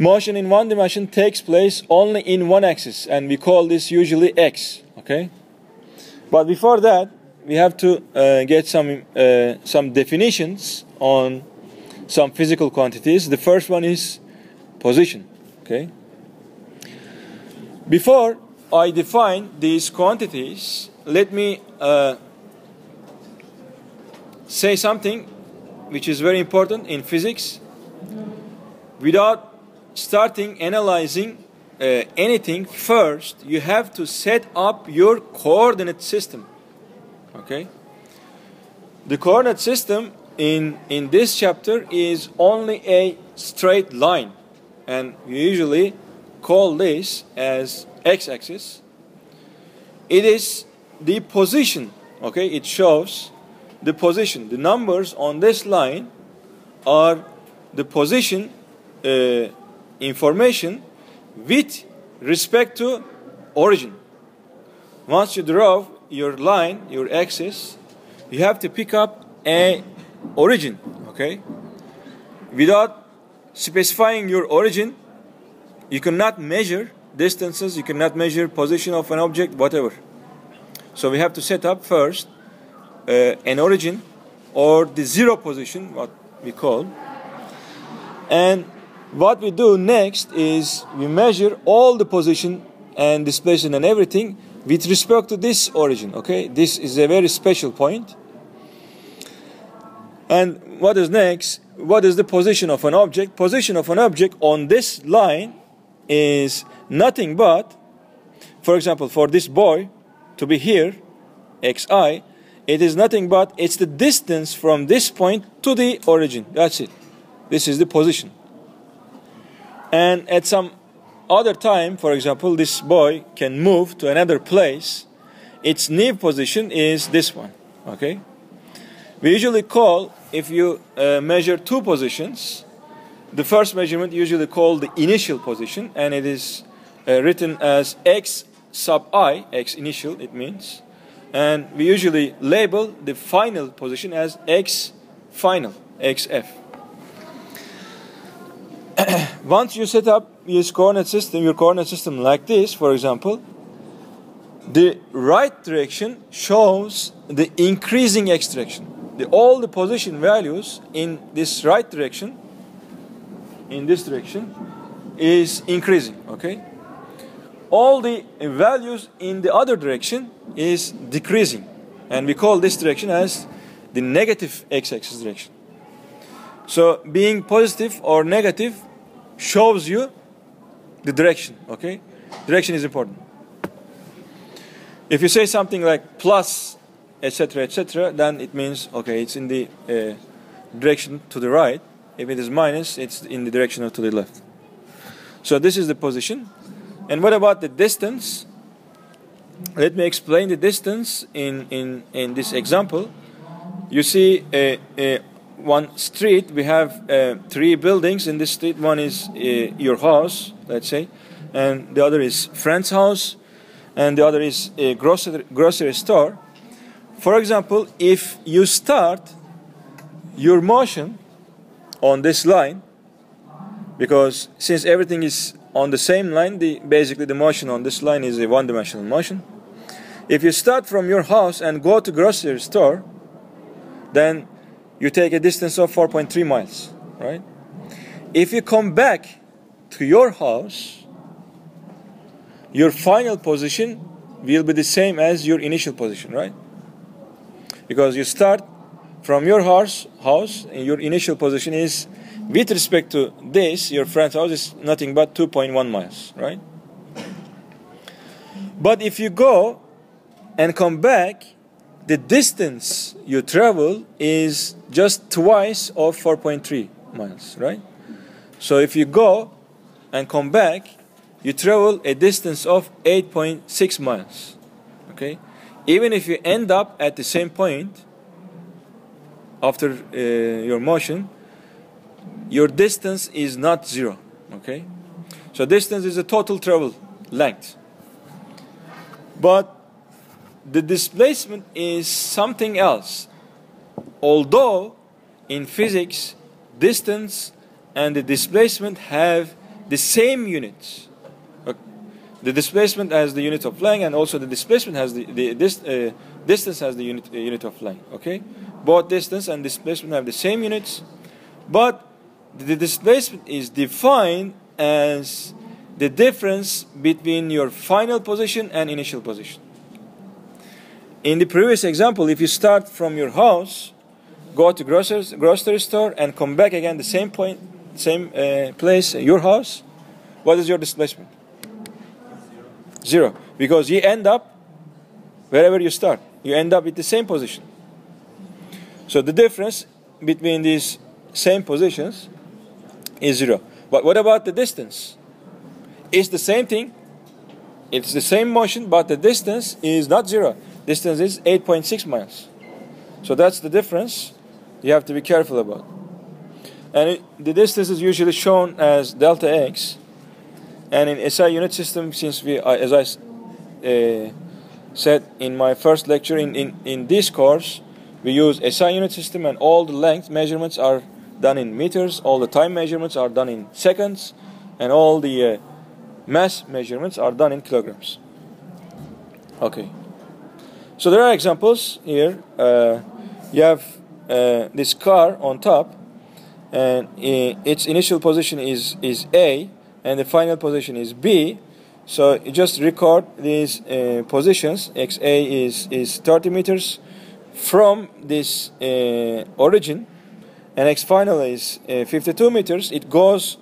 Motion in one dimension takes place only in one axis, and we call this usually x. Okay, but before that we have to get some definitions on some physical quantities. The first one is position. Okay, before I define these quantities, let me say something which is very important in physics. Without starting analyzing anything, first you have to set up your coordinate system. Okay, the coordinate system in this chapter is only a straight line, and we usually call this as x-axis. It is the position. Okay, it shows the position. The numbers on this line are the position information with respect to origin. Once you draw your line, your axis, you have to pick up a origin. Okay, without specifying your origin, you cannot measure distances, you cannot measure position of an object, whatever. So we have to set up first an origin, or the zero position, what we call. And what we do next is we measure all the position and displacement and everything with respect to this origin. Okay, this is a very special point. And what is next? What is the position of an object? Position of an object on this line is nothing but, for example, for this boy to be here, xi, it is nothing but it's the distance from this point to the origin. That's it. This is the position. And at some other time, for example, this boy can move to another place. Its new position is this one. Okay, we usually call, if you measure two positions, the first measurement usually called the initial position, and it is written as x sub I, x initial it means, and we usually label the final position as x final, xf. Once you set up your coordinate system like this, for example, the right direction shows the increasing x direction. All the position values in this right direction, in this direction, is increasing. Okay, all the values in the other direction is decreasing, and we call this direction as the negative x-axis direction. So being positive or negative shows you the direction. Okay, direction is important. If you say something like plus, etc., etc., then it means okay, it's in the direction to the right. If it is minus, it's in the direction to the left. So this is the position. And what about the distance? Let me explain the distance in this example. You see one street, we have three buildings in this street. One is your house, let's say, and the other is friend's house, and the other is a grocery store. For example, if you start your motion on this line, because since everything is on the same line, basically the motion on this line is a one-dimensional motion. If you start from your house and go to grocery store, then you take a distance of 4.3 miles, right? If you come back to your house, your final position will be the same as your initial position, right? Because you start from your house, and your initial position is, with respect to this, your friend's house is nothing but 2.1 miles, right? But if you go and come back, the distance you travel is just twice of 4.3 miles, right? So if you go and come back, you travel a distance of 8.6 miles, okay? Even if you end up at the same point, after your motion, your distance is not zero. Okay, so distance is the total travel length, but the displacement is something else. Although in physics, distance and the displacement have the same units. Okay. The displacement has the unit of length, and also the displacement has the distance has the unit of length. Okay, both distance and displacement have the same units, but the displacement is defined as the difference between your final position and initial position. In the previous example, if you start from your house, go to grocery store, and come back again the same point, same place, your house, what is your displacement? Zero, because you end up wherever you start. You end up with the same position. So the difference between these same positions is zero. But what about the distance? It's the same thing. It's the same motion, but the distance is not zero. Distance is 8.6 miles. So that's the difference you have to be careful about. And the distance is usually shown as delta x. And in SI unit system, since we, as I said in my first lecture, in this course, we use SI unit system, and all the length measurements are done in meters, all the time measurements are done in seconds, and all the mass measurements are done in kilograms. Okay. So there are examples here. You have this car on top, and its initial position is A, and the final position is B. So you just record these positions. XA is 30 meters from this origin, and X final is 52 meters. It goes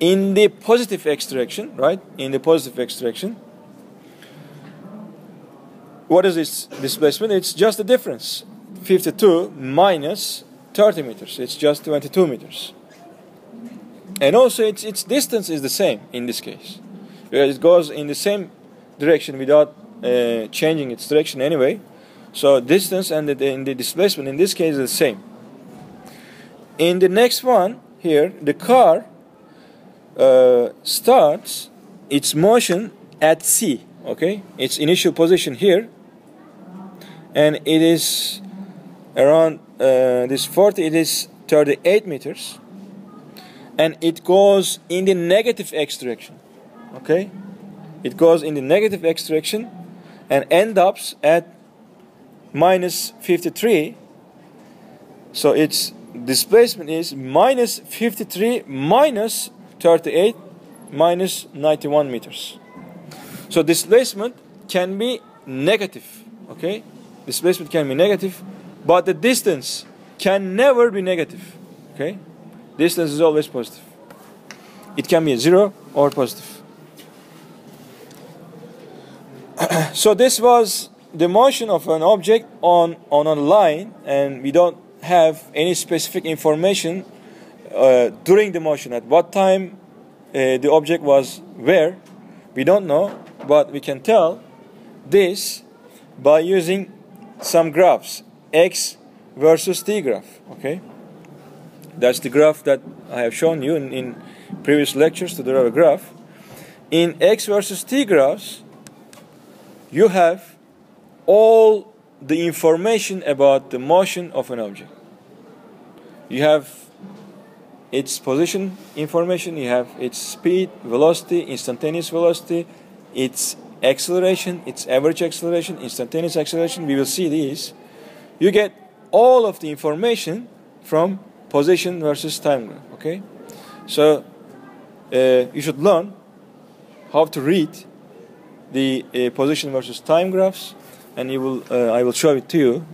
in the positive X direction, right? In the positive X direction. What is its displacement? It's just the difference, 52 minus 30 meters. It's just 22 meters. And also its distance is the same in this case, because it goes in the same direction without changing its direction anyway. So distance and the displacement in this case is the same. In the next one here, the car starts its motion at C, okay? Its initial position here, and it is around this 40, it is 38 meters. And it goes in the negative X direction, okay? It goes in the negative X direction and ends up at minus 53. So its displacement is minus 53 minus 38 minus 91 meters. So displacement can be negative, okay? Displacement can be negative, but the distance can never be negative, okay? Distance is always positive. It can be zero or positive. So this was the motion of an object on a line, and we don't have any specific information during the motion, at what time the object was where. We don't know, but we can tell this by using some graphs, X versus T graph, okay? That's the graph that I have shown you in previous lectures, to derive a graph. In X versus T graphs, you have all the information about the motion of an object. You have its position information, you have its speed, velocity, instantaneous velocity, its acceleration, its average acceleration, instantaneous acceleration. We will see these. You get all of the information from position versus time graph, okay? So you should learn how to read the position versus time graphs, and you will I will show it to you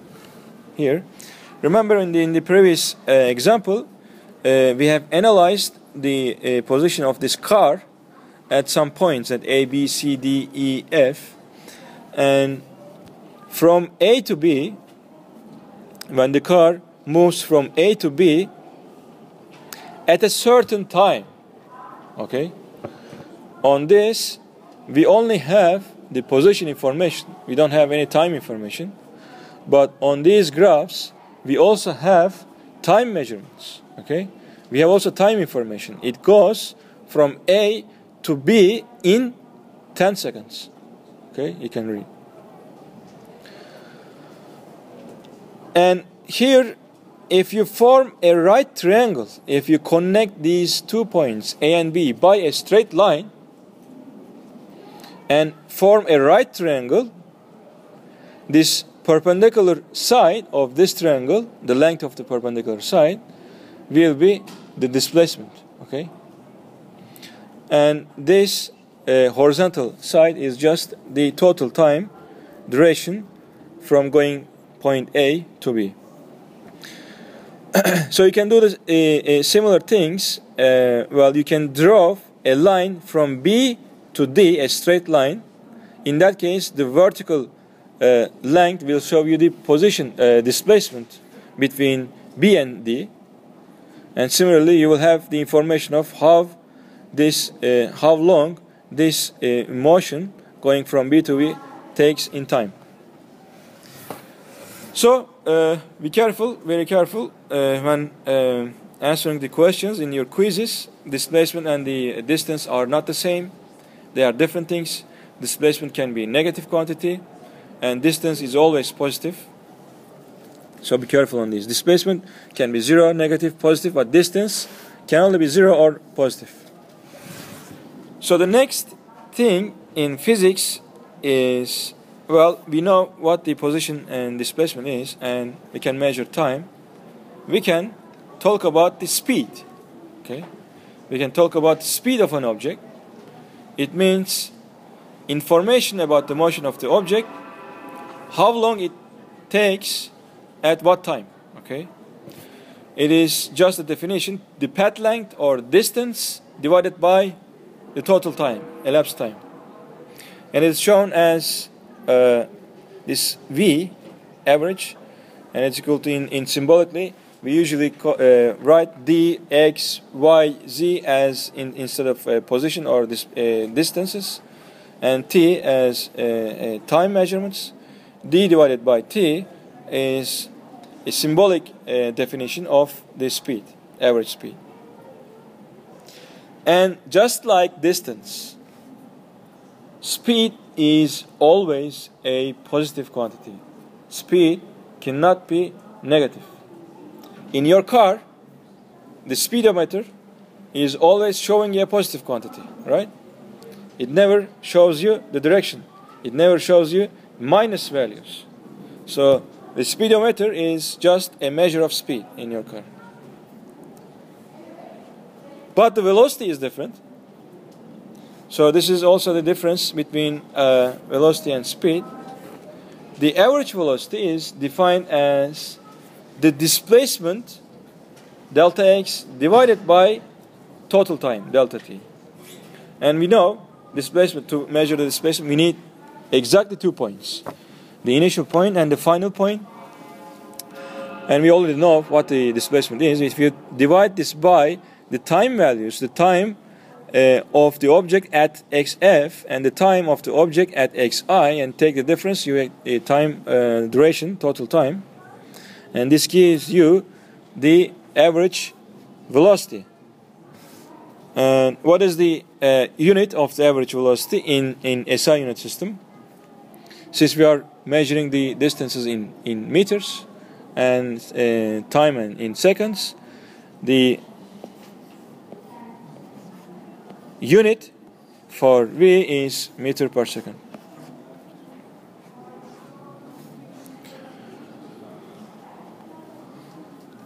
here. Remember, in the previous example, we have analyzed the position of this car at some points at A, B, C, D, E, F, and from A to B, when the car moves from A to B at a certain time, okay? On this, we only have the position information. We don't have any time information. But on these graphs, we also have time measurements, okay? We have also time information. It goes from A to B in 10 seconds, okay? You can read. And here, if you form a right triangle, if you connect these 2 points A and B by a straight line and form a right triangle, this perpendicular side of this triangle, the length of the perpendicular side, will be the displacement. Okay, and this horizontal side is just the total time duration from going point A to B. So you can do this, similar things. Well, you can draw a line from B to D, a straight line. In that case, the vertical length will show you the position displacement between B and D, and similarly you will have the information of how long this motion going from B to B takes in time. So be careful, very careful when answering the questions in your quizzes. Displacement and the distance are not the same. They are different things. Displacement can be a negative quantity, and distance is always positive. So be careful on these. Displacement can be 0, negative, positive, but distance can only be 0 or positive. So the next thing in physics is, well, we know what the position and displacement is, and we can measure time. We can talk about the speed. Okay, we can talk about the speed of an object. It means information about the motion of the object, how long it takes at what time. Okay, it is just a definition: the path length or distance divided by the total time, elapsed time, and it's shown as this V, average, and it's equal to, in symbolically we usually write D, X, Y, Z as instead of position or distances, and T as time measurements. D divided by T is a symbolic definition of the speed, average speed. And just like distance, speed is always a positive quantity. Speed cannot be negative. In your car, the speedometer is always showing you a positive quantity, right? It never shows you the direction. It never shows you minus values. So the speedometer is just a measure of speed in your car. But the velocity is different. So this is also the difference between velocity and speed. The average velocity is defined as the displacement delta x divided by total time, delta t. And we know displacement, to measure the displacement we need exactly 2 points, the initial point and the final point. And we already know what the displacement is. If you divide this by the time values, the time of the object at xf and the time of the object at xi, and take the difference, you get time duration, total time, and this gives you the average velocity. And what is the unit of the average velocity in SI unit system? Since we are measuring the distances in meters and time in seconds, the unit for V is meter per second.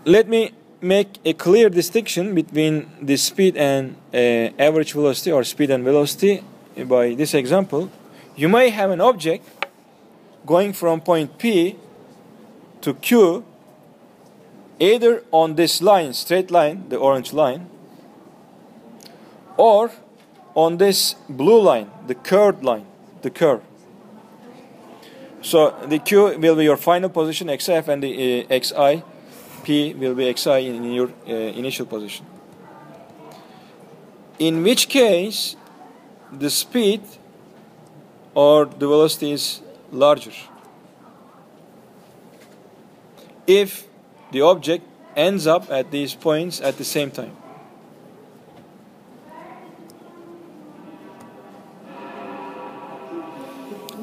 Let me make a clear distinction between the speed and average velocity, or speed and velocity, by this example. You may have an object going from point P to Q, either on this line, straight line, the orange line, or on this blue line, the curved line, the curve. So the Q will be your final position, XF, and the XI, P will be XI in your initial position. In which case, the speed or the velocity is larger. If the object ends up at these points at the same time.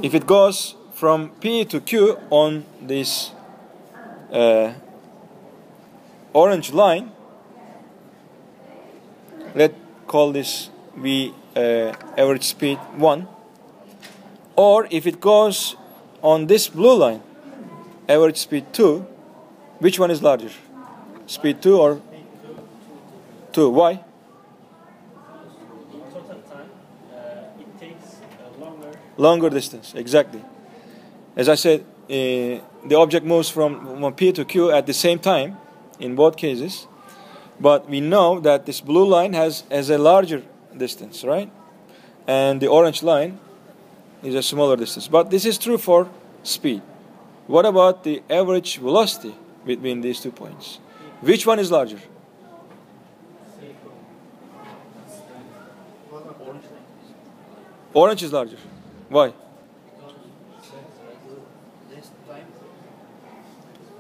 If it goes from P to Q on this orange line, let's call this average speed 1, or if it goes on this blue line, average speed 2, which one is larger? Speed 2 or 2? Why? Longer distance, exactly. As I said, the object moves from P to Q at the same time in both cases, but we know that this blue line has a larger distance, right? And the orange line is a smaller distance. But this is true for speed. What about the average velocity between these two points? Which one is larger? Orange is larger. Why?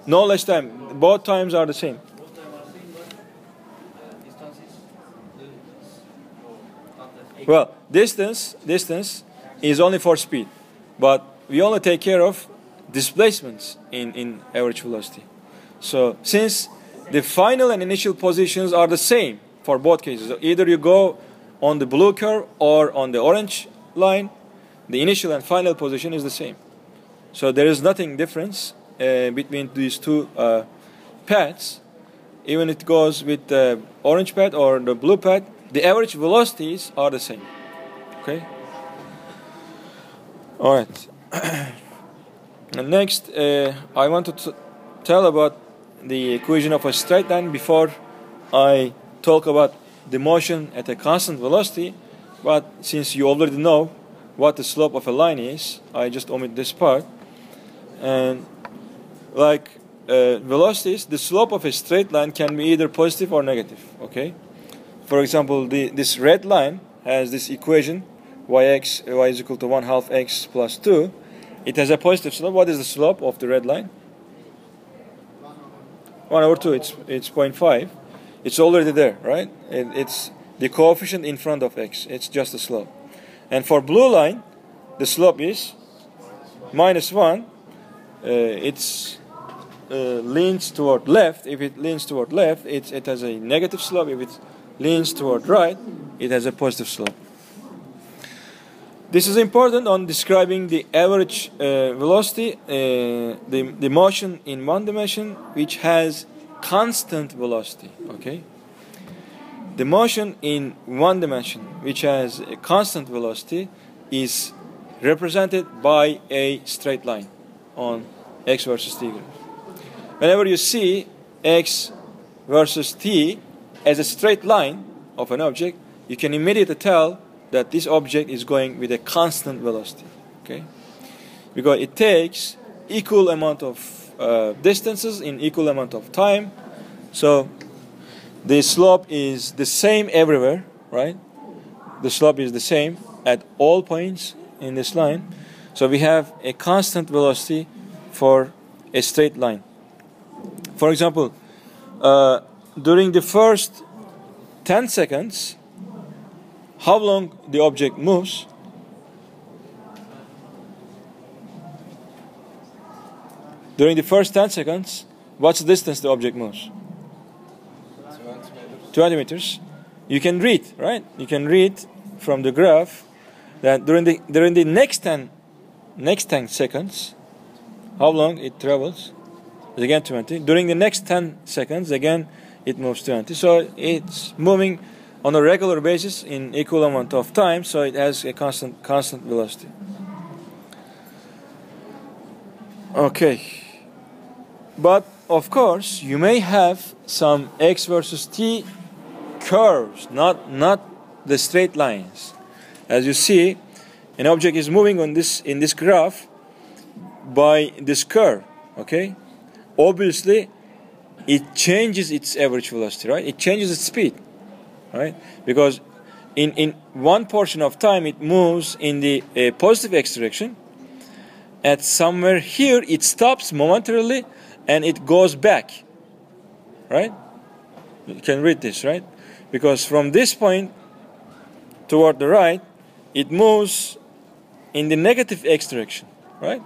No, less time. Both times are the same. Well, distance is only for speed, but we only take care of displacements in average velocity. So since the final and initial positions are the same for both cases, either you go on the blue curve or on the orange line, the initial and final position is the same. So there is nothing difference between these two paths. Even if it goes with the orange path or the blue path, the average velocities are the same. Okay? Alright. And next, I want to tell about the equation of a straight line before I talk about the motion at a constant velocity. But since you already know what the slope of a line is, I just omit this part. And like velocities, the slope of a straight line can be either positive or negative. Okay? For example, this red line has this equation, y is equal to 1/2 x plus 2. It has a positive slope. What is the slope of the red line? 1/2. It's 0.5. It's already there, right? It's the coefficient in front of x. It's just the slope. And for blue line, the slope is -1. It leans toward left. If it leans toward left, it has a negative slope. If it leans toward right, it has a positive slope. This is important on describing the average velocity, the motion in one dimension, which has constant velocity. Okay? The motion in one dimension, which has a constant velocity, is represented by a straight line on x versus t graph. Whenever you see x versus t as a straight line of an object, you can immediately tell that this object is going with a constant velocity, okay? Because it takes equal amount of distances in equal amount of time, so the slope is the same everywhere, right? The slope is the same at all points in this line, so we have a constant velocity for a straight line. For example, during the first 10 seconds, how long the object moves? During the first 10 seconds, what's the distance the object moves? 20 meters. You can read, right? You can read from the graph that during the next 10 seconds, how long it travels? Again 20. During the next 10 seconds, again it moves 20. So it's moving on a regular basis in equal amount of time, so it has a constant velocity. Okay. But of course you may have some x versus t curves, not the straight lines. As you see, an object is moving on this in this graph by this curve, okay? Obviously it changes its average velocity, right? It changes its speed, right? Because in one portion of time it moves in the positive x direction. At somewhere here it stops momentarily and it goes back, right? You can read this, right? Because from this point toward the right it moves in the negative x direction, right?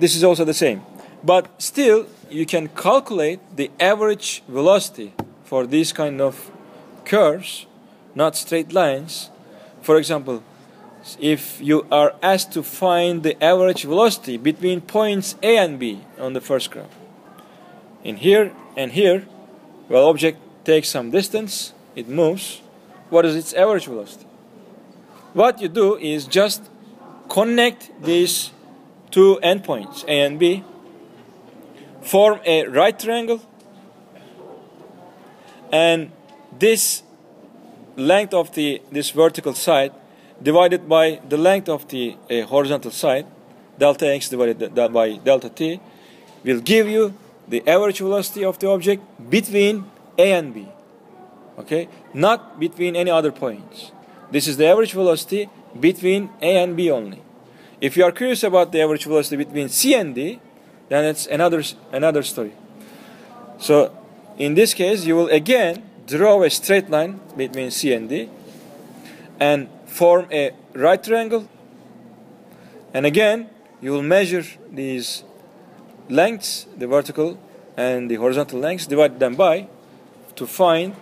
This is also the same. But still, you can calculate the average velocity for these kind of curves, not straight lines. For example, if you are asked to find the average velocity between points A and B on the first graph, in here and here, well, object takes some distance, it moves. What is its average velocity? What you do is just connect these two endpoints, A and B, form a right triangle, and this length of this vertical side divided by the length of the horizontal side, delta x divided by delta t, will give you the average velocity of the object between A and B. Okay, not between any other points. This is the average velocity between A and B only. If you are curious about the average velocity between C and D, then it's another story. So in this case, you will again draw a straight line between C and D and form a right triangle, and again you will measure these lengths, the vertical and the horizontal lengths, divide them by to find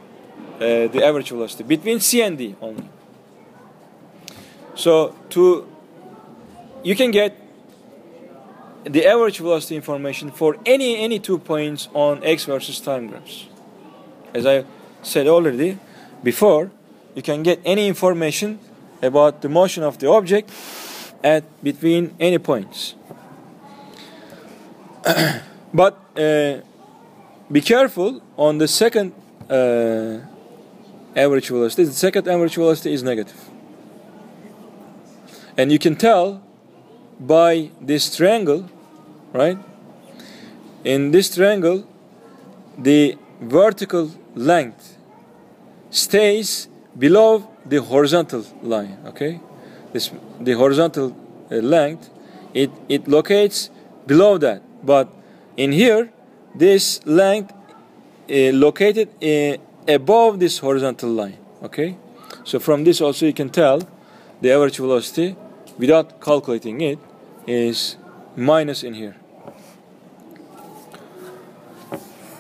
the average velocity between C and D only. So you can get the average velocity information for any 2 points on x versus time graphs. As I said already before, you can get any information about the motion of the object at between any points. But be careful on the second average velocity. The second average velocity is negative. And you can tell by this triangle, right? In this triangle, the vertical length stays below the horizontal line. Okay, the horizontal length, it locates below that. But in here, this length located above this horizontal line. Okay, so from this also you can tell the average velocity without calculating it is minus in here.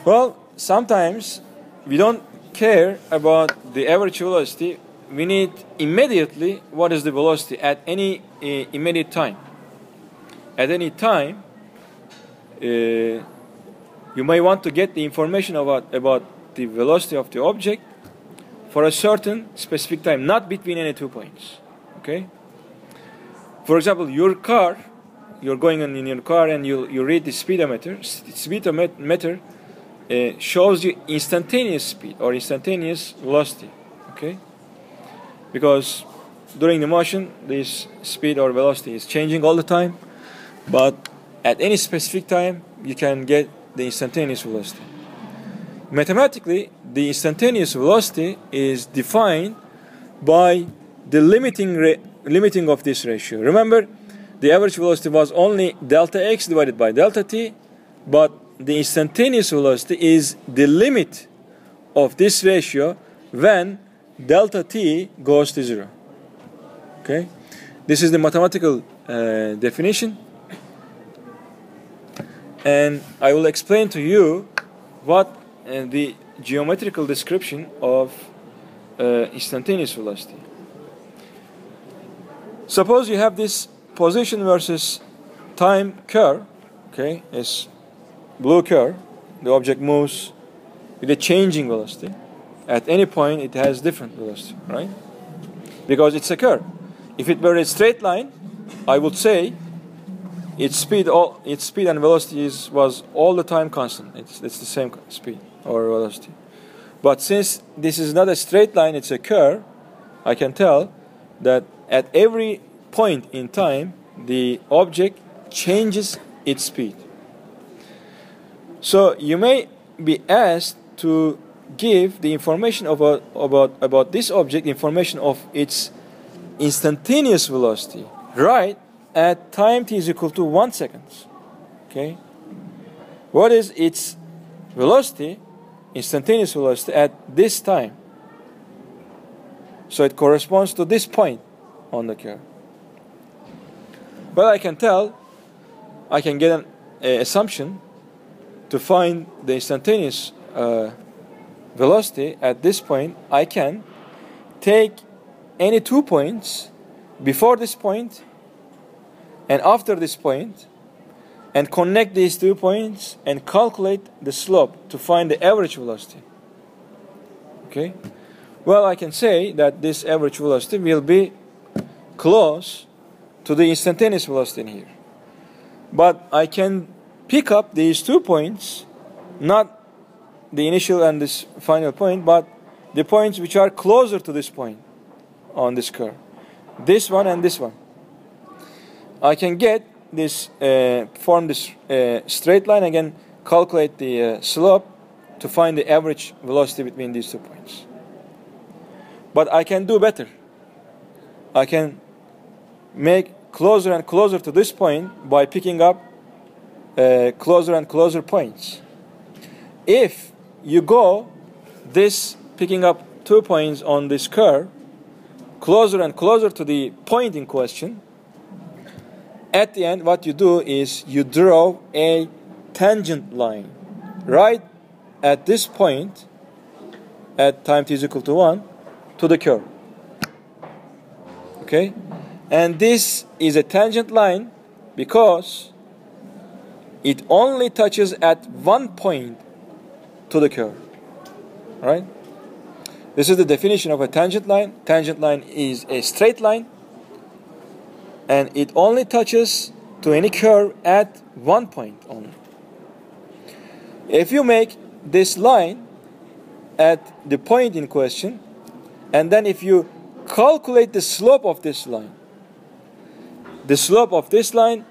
Well, sometimes we don't care about the average velocity. We need immediately what is the velocity at any immediate time. At any time, you may want to get the information about the velocity of the object for a certain specific time, not between any 2 points. Okay. For example, your car, you're going in your car and you read the speedometer. Speedometer shows you instantaneous speed or instantaneous velocity, okay? Because during the motion, this speed or velocity is changing all the time, but at any specific time, you can get the instantaneous velocity. Mathematically, the instantaneous velocity is defined by the limiting of this ratio. Remember, the average velocity was only delta x divided by delta t, but the instantaneous velocity is the limit of this ratio when delta t goes to zero. Okay, this is the mathematical definition, and I will explain to you what the geometrical description of instantaneous velocity. Suppose you have this position versus time curve, okay, it's blue curve, the object moves with a changing velocity. At any point it has different velocity, right? Because it's a curve. If it were a straight line, I would say its speed and velocity was all the time constant. It's the same speed or velocity. But since this is not a straight line, it's a curve, I can tell that at every point in time, the object changes its speed. So you may be asked to give the information about this object, information of its instantaneous velocity, right at time t is equal to 1 second. Okay, what is its velocity, instantaneous velocity at this time? So it corresponds to this point on the curve. Well, I can get an assumption to find the instantaneous velocity at this point, I can take any 2 points before this point and after this point and connect these 2 points and calculate the slope to find the average velocity. Okay? Well, I can say that this average velocity will be close to the instantaneous velocity in here. But I can pick up these 2 points, not the initial and this final point, but the points which are closer to this point on this curve. This one and this one. I can get this, form this straight line again, calculate the slope to find the average velocity between these 2 points. But I can do better. I can make closer and closer to this point by picking up closer and closer points. If you go this picking up 2 points on this curve closer and closer to the point in question, at the end what you do is you draw a tangent line right at this point at time t is equal to 1 to the curve. Okay? And this is a tangent line because it only touches at one point to the curve. Right? This is the definition of a tangent line. Tangent line is a straight line and it only touches to any curve at one point only. If you make this line at the point in question and then if you calculate the slope of this line, the slope of this line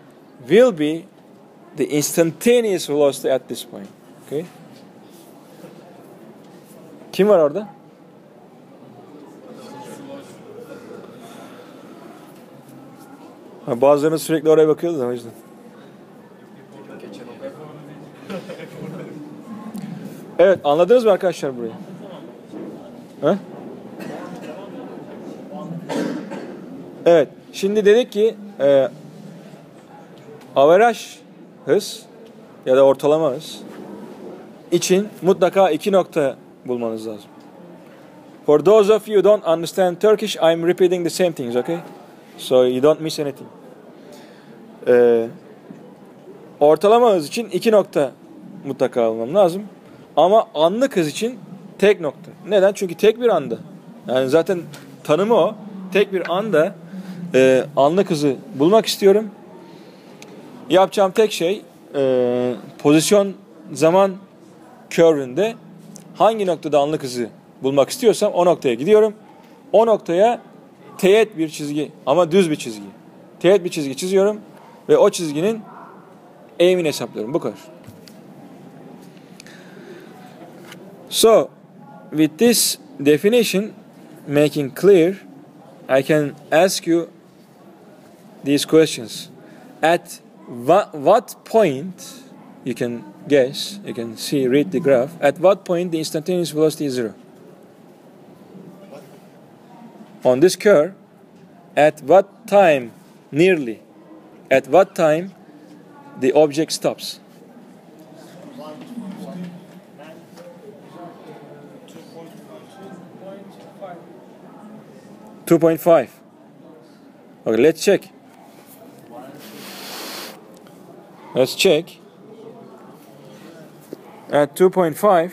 will be the instantaneous velocity at this point. Okay? Kim var orada? Ha, bazılarınız sürekli oraya bakıyordu da o yüzden. Evet, anladınız mı arkadaşlar burayı? Ha? Evet, şimdi dedik ki average hız ya da ortalama hız için mutlaka 2 nokta bulmanız lazım. For those of you who don't understand Turkish, I'm repeating the same things, okay? So you don't miss anything. Ortalama hız için 2 nokta mutlaka almam lazım. Ama anlık hız için tek nokta. Neden? Çünkü tek bir anda. Yani zaten tanımı o. Tek bir anda anlık hızı bulmak istiyorum. Yapacağım tek şey pozisyon zaman köründe hangi noktada anlık hızı bulmak istiyorsam o noktaya gidiyorum. O noktaya teğet bir çizgi ama düz bir çizgi. Teğet bir çizgi çiziyorum ve o çizginin eğimini hesaplıyorum. Bu kadar. So, with this definition making clear, I can ask you these questions. At what point, you can guess, you can see, read the graph, at what point the instantaneous velocity is zero? On this curve, at what time, nearly, at what time the object stops? .5. Okay, let's check. Let's check. At 2.5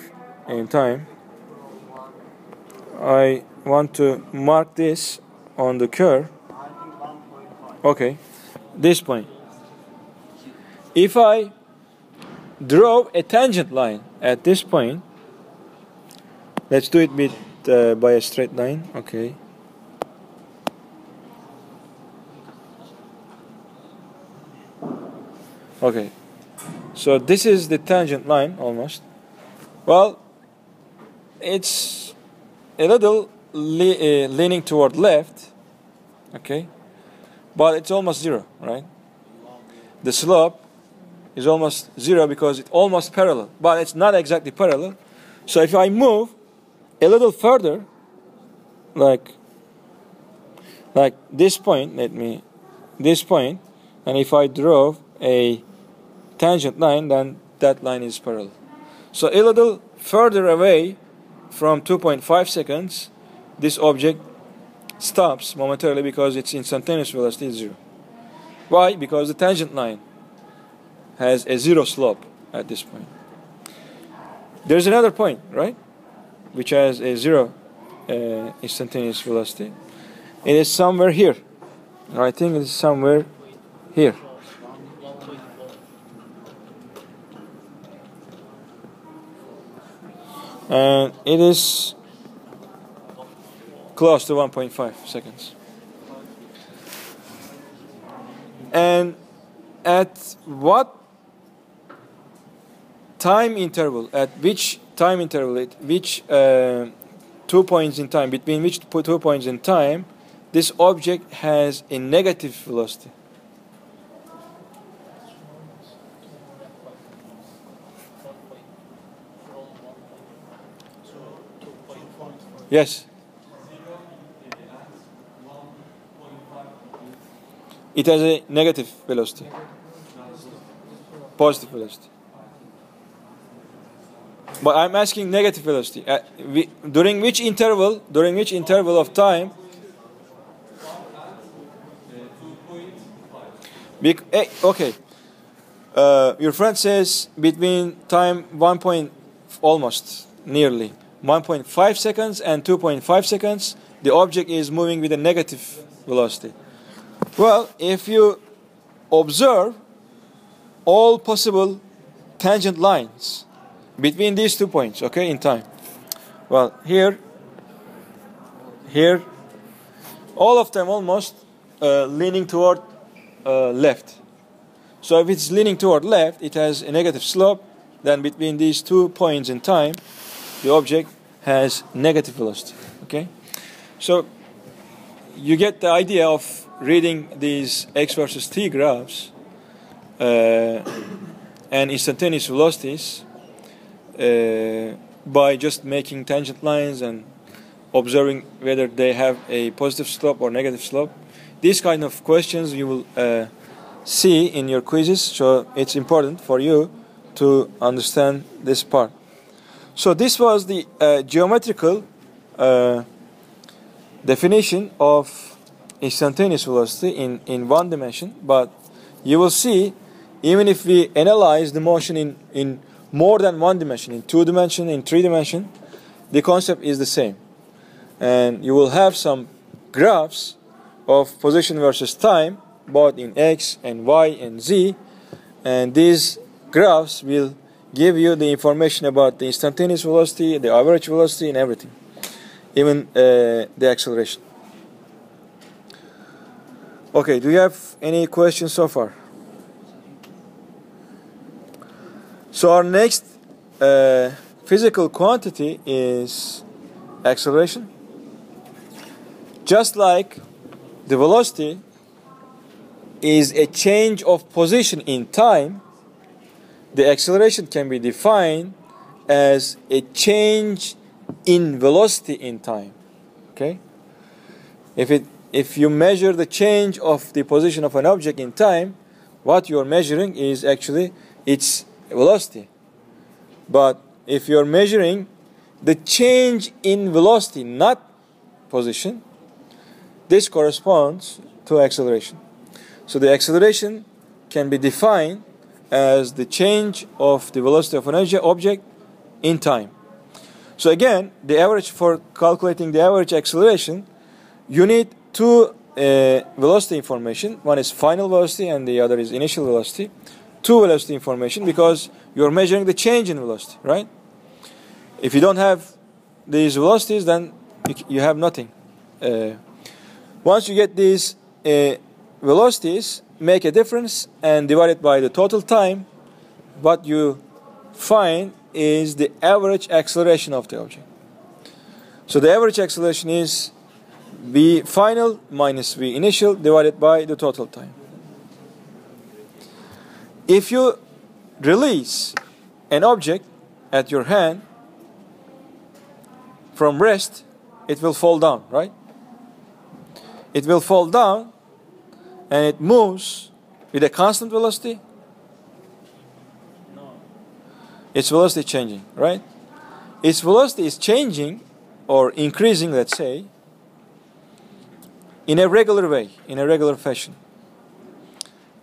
in time, I want to mark this on the curve. Okay, this point. If I draw a tangent line at this point, let's do it with by a straight line. Okay. Okay, so this is the tangent line almost. Well, it's a little leaning toward left, okay, but it's almost zero, right? The slope is almost zero because it's almost parallel, but it's not exactly parallel. So if I move a little further, like this point, and if I draw a tangent line, then that line is parallel. So a little further away from 2.5 seconds, this object stops momentarily because its instantaneous velocity is zero. Why? Because the tangent line has a zero slope at this point. There's another point, right, which has a zero instantaneous velocity. It is somewhere here. I think it is somewhere here. And it is close to 1.5 seconds. And at what time interval, at which time interval, at which 2 points in time, between which 2 points in time, this object has a negative velocity? Yes. It has a negative velocity. Positive velocity. But I'm asking negative velocity. During which interval of time? Okay. Your friend says between time 1 point, almost, nearly, 1.5 seconds and 2.5 seconds, the object is moving with a negative velocity. Well, if you observe all possible tangent lines between these 2 points, okay, in time. Well, here, all of them almost leaning toward left. So if it's leaning toward left, it has a negative slope. Then between these 2 points in time, the object has negative velocity, okay? So you get the idea of reading these x versus t graphs and instantaneous velocities by just making tangent lines and observing whether they have a positive slope or negative slope. These kind of questions you will see in your quizzes, so it's important for you to understand this part. So this was the geometrical definition of instantaneous velocity in one dimension, but you will see, even if we analyze the motion in more than one dimension, in two dimension, in three dimension, the concept is the same. And you will have some graphs of position versus time, both in x and y and z, and these graphs will give you the information about the instantaneous velocity, the average velocity, and everything, even the acceleration. Okay, do you have any questions so far? So our next physical quantity is acceleration. Just like the velocity is a change of position in time, the acceleration can be defined as a change in velocity in time. Okay? If you measure the change of the position of an object in time, what you're measuring is actually its velocity. But if you're measuring the change in velocity, not position, this corresponds to acceleration. So the acceleration can be defined as the change of the velocity of an object in time. So again, the average, for calculating the average acceleration, you need two velocity information. One is final velocity and the other is initial velocity. Two velocity information, because you're measuring the change in velocity, right? If you don't have these velocities, then you have nothing. Once you get these velocities, make a difference and divide it by the total time, what you find is the average acceleration of the object. So the average acceleration is v final minus v initial divided by the total time. If you release an object at your hand from rest, it will fall down, right? It will fall down, and it moves with a constant velocity its velocity is changing, right? Its velocity is changing or increasing, let's say, in a regular way, in a regular fashion.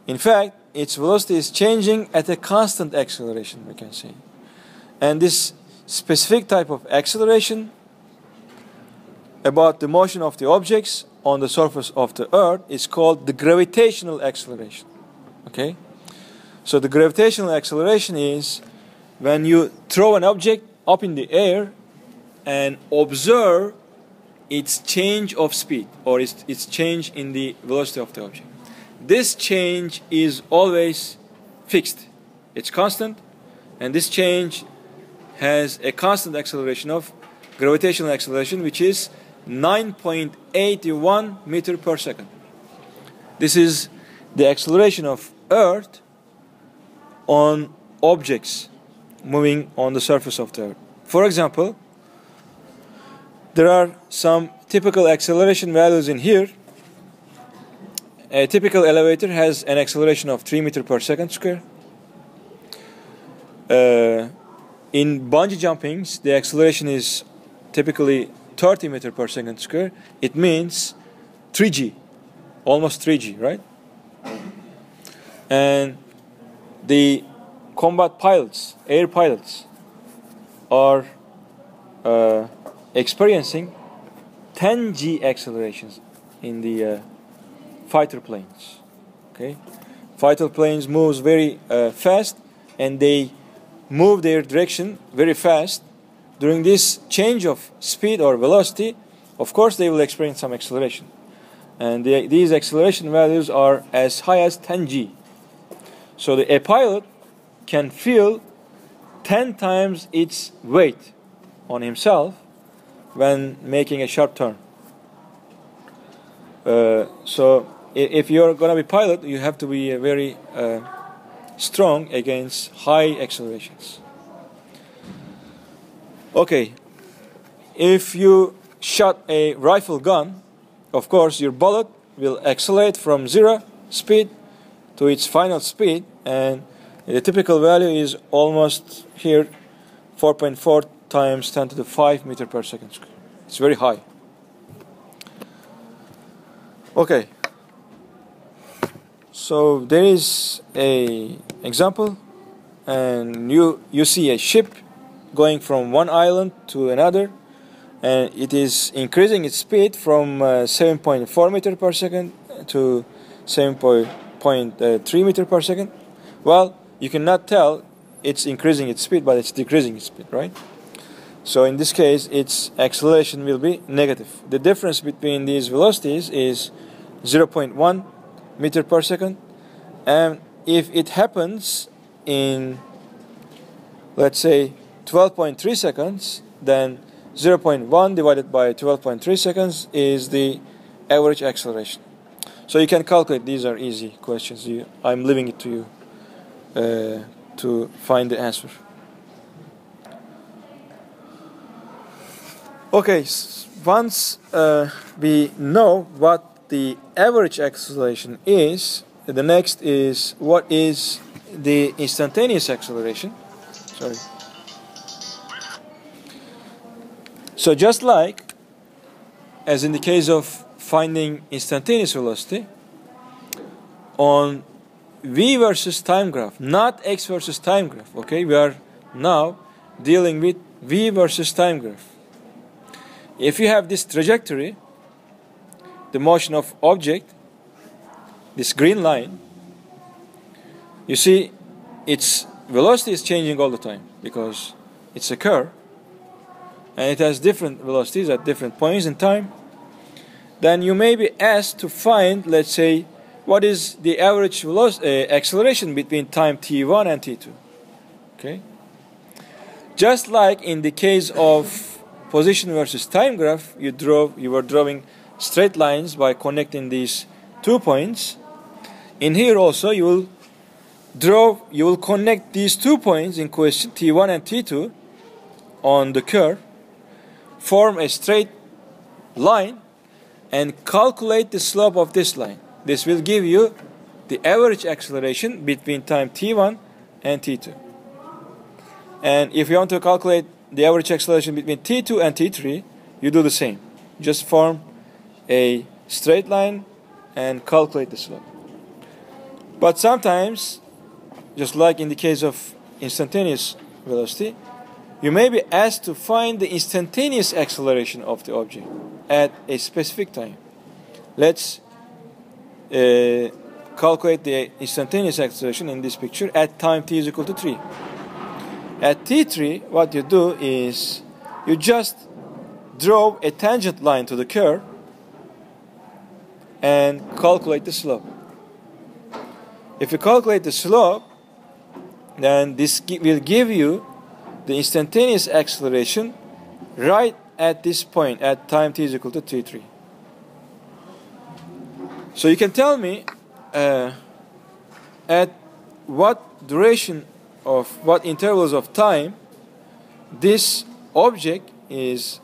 In fact, its velocity is changing at a constant acceleration, we can say. And this specific type of acceleration about the motion of the objects on the surface of the Earth is called the gravitational acceleration. Okay? So the gravitational acceleration is when you throw an object up in the air and observe its change of speed or its change in the velocity of the object. This change is always fixed. It's constant, and this change has a constant acceleration of gravitational acceleration, which is 9.81 meter per second. This is the acceleration of Earth on objects moving on the surface of the Earth. For example, there are some typical acceleration values in here. A typical elevator has an acceleration of 3 meter per second square. In bungee jumpings, the acceleration is typically 30 meter per second square. It means 3G, almost 3G, right? And the combat pilots, air pilots, are experiencing 10G accelerations in the fighter planes. Okay, fighter planes moves very fast, and they move their direction very fast. During this change of speed or velocity, of course, they will experience some acceleration, and these acceleration values are as high as 10G. So a pilot can feel 10 times its weight on himself when making a sharp turn. So if you're going to be pilot, you have to be very strong against high accelerations. Okay, if you shot a rifle gun, of course your bullet will accelerate from zero speed to its final speed, and the typical value is almost here 4.4 times 10 to the 5 meter per second square. It's very high. Okay, so there is a example, and you see a ship going from one island to another, and it is increasing its speed from 7.4 meter per second to 7.3 meter per second. Well, you cannot tell it's increasing its speed, but it's decreasing its speed, right? So in this case, its acceleration will be negative. The difference between these velocities is 0.1 meter per second. And if it happens in, let's say, 12.3 seconds, then 0.1 divided by 12.3 seconds is the average acceleration. So you can calculate. These are easy questions. I'm leaving it to you to find the answer. Okay, once we know what the average acceleration is, the next is what is the instantaneous acceleration. Sorry. So just like, as in the case of finding instantaneous velocity, on v versus time graph, not x versus time graph, okay, we are now dealing with v versus time graph. If you have this trajectory, the motion of object, this green line, you see its velocity is changing all the time because it's a curve and it has different velocities at different points in time. Then you may be asked to find, let's say, what is the average acceleration between time t1 and t2. Okay? Just like in the case of position versus time graph, you were drawing straight lines by connecting these 2 points. In here also you will connect these 2 points in question T1 and T2 on the curve, form a straight line, and calculate the slope of this line. This will give you the average acceleration between time T1 and T2. And if you want to calculate the average acceleration between T2 and T3, you do the same. Just form a straight line and calculate the slope. But sometimes, just like in the case of instantaneous velocity, you may be asked to find the instantaneous acceleration of the object at a specific time. Let's calculate the instantaneous acceleration in this picture at time t is equal to 3. At t3, what you do is you just draw a tangent line to the curve and calculate the slope. If you calculate the slope, then this will give you the instantaneous acceleration right at this point at time t is equal to t3. So you can tell me at what duration of what intervals of time this object is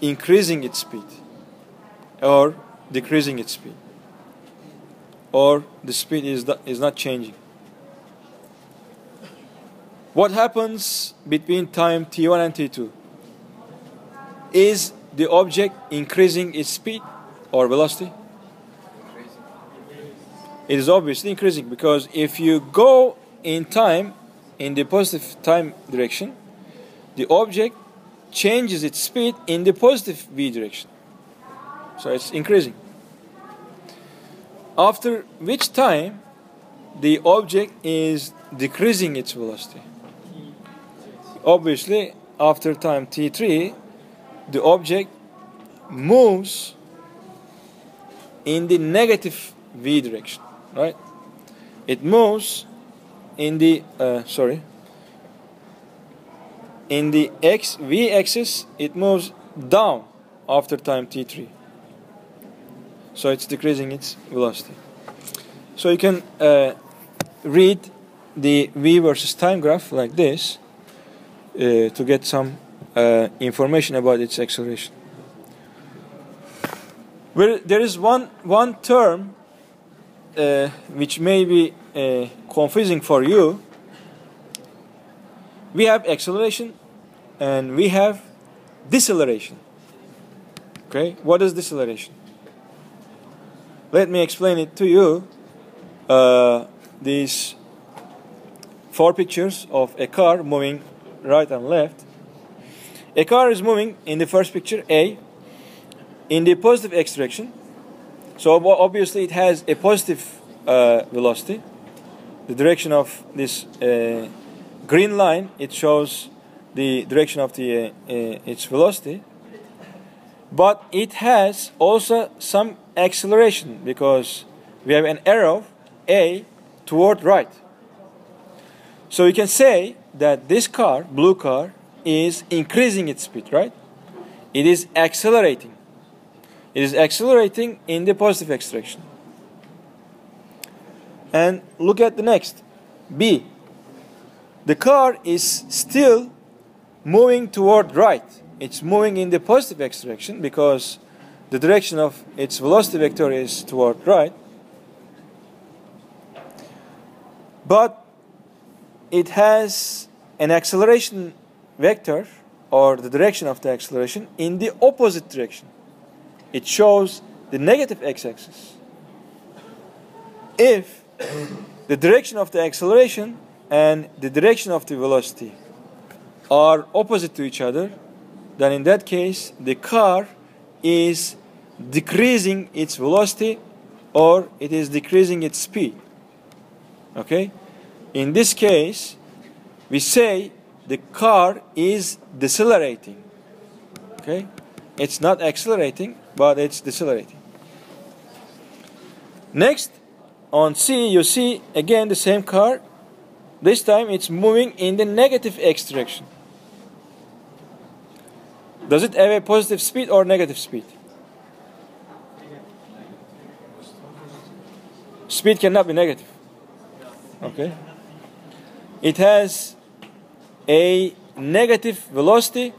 increasing its speed or decreasing its speed, or the speed is not changing. What happens between time t1 and t2? Is the object increasing its speed or velocity? It is obviously increasing, because if you go in time in the positive time direction, the object changes its speed in the positive v direction. So it's increasing. After which time the object is decreasing its velocity. Obviously, after time t3, the object moves in the negative v direction. Right? It moves in the v axis. It moves down after time t3, so it's decreasing its velocity. So you can read the v versus time graph like this to get some information about its acceleration. Well, there is one term which may be confusing for you. We have acceleration and we have deceleration. Okay, what is deceleration? Let me explain it to you. These four pictures of a car moving right and left. A car is moving in the first picture A in the positive x direction. So obviously it has a positive velocity. The direction of this green line, it shows the direction of the its velocity. But it has also some acceleration, because we have an arrow A toward right. So you can say that this car, blue car, is increasing its speed, right? It is accelerating. It is accelerating in the positive x direction. And look at the next, B. The car is still moving toward right. It's moving in the positive x direction, because the direction of its velocity vector is toward right. But it has an acceleration vector, or the direction of the acceleration, in the opposite direction. It shows the negative x-axis. If the direction of the acceleration and the direction of the velocity are opposite to each other, then in that case the car is decreasing its velocity or it is decreasing its speed. Okay? In this case we say the car is decelerating. Okay? It's not accelerating, but it's decelerating. Next, on C, you see again the same car. This time it's moving in the negative x direction. Does it have a positive speed or negative speed? Speed cannot be negative. Okay. It has a negative velocity,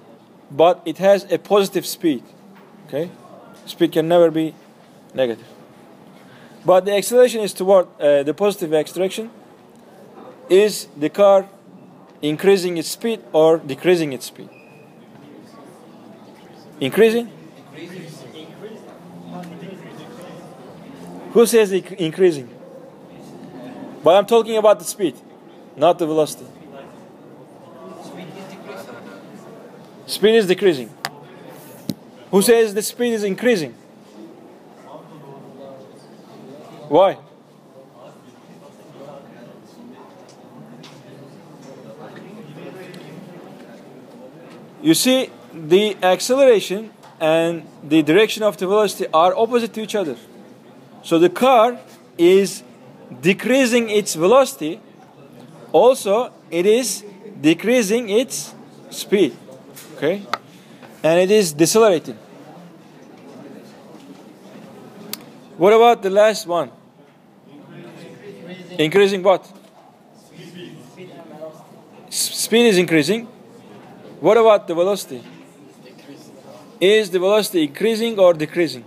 but it has a positive speed. Okay? Speed can never be negative. But the acceleration is toward the positive x direction. Is the car increasing its speed or decreasing its speed? Increasing? Who says increasing? But I'm talking about the speed, not the velocity. Speed is decreasing. Who says the speed is increasing? Why? You see, the acceleration and the direction of the velocity are opposite to each other. So the car is decreasing its velocity. Also, it is decreasing its speed. Okay? And it is decelerating. What about the last one? Increasing what? Speed is increasing. What about the velocity? Is the velocity increasing or decreasing?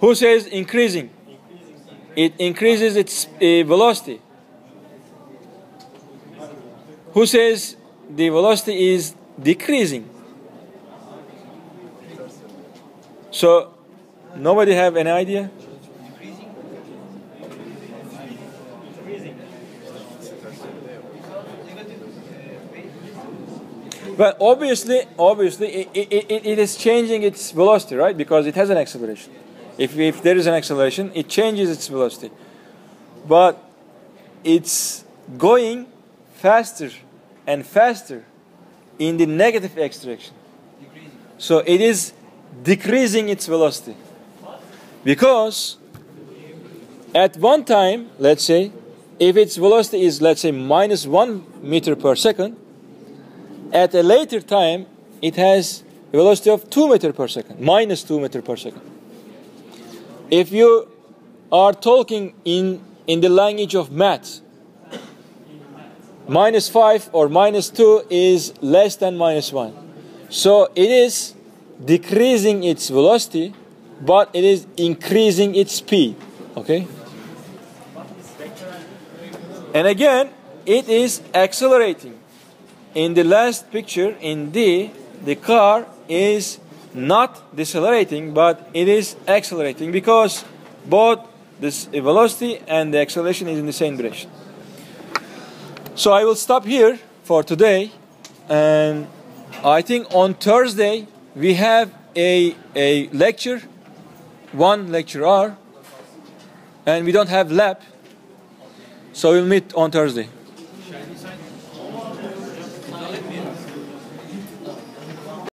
Who says increasing? It increases its velocity. Who says the velocity is decreasing? So, nobody have any idea? But obviously, it is changing its velocity, right? Because it has an acceleration. If there is an acceleration, it changes its velocity. But it's going faster and faster in the negative x direction. So it is decreasing its velocity. Because at one time, let's say, if its velocity is, let's say, -1 meter per second, at a later time, it has a velocity of -2 meter per second. If you are talking in the language of math, -5 or -2 is less than -1. So it is decreasing its velocity, but it is increasing its speed. Okay? And again, it is accelerating. In the last picture, in D, the car is not decelerating, but it is accelerating because both this velocity and the acceleration is in the same direction. So I will stop here for today, and I think on Thursday we have a lecture, one lecture hour, and we don't have lab, so we'll meet on Thursday.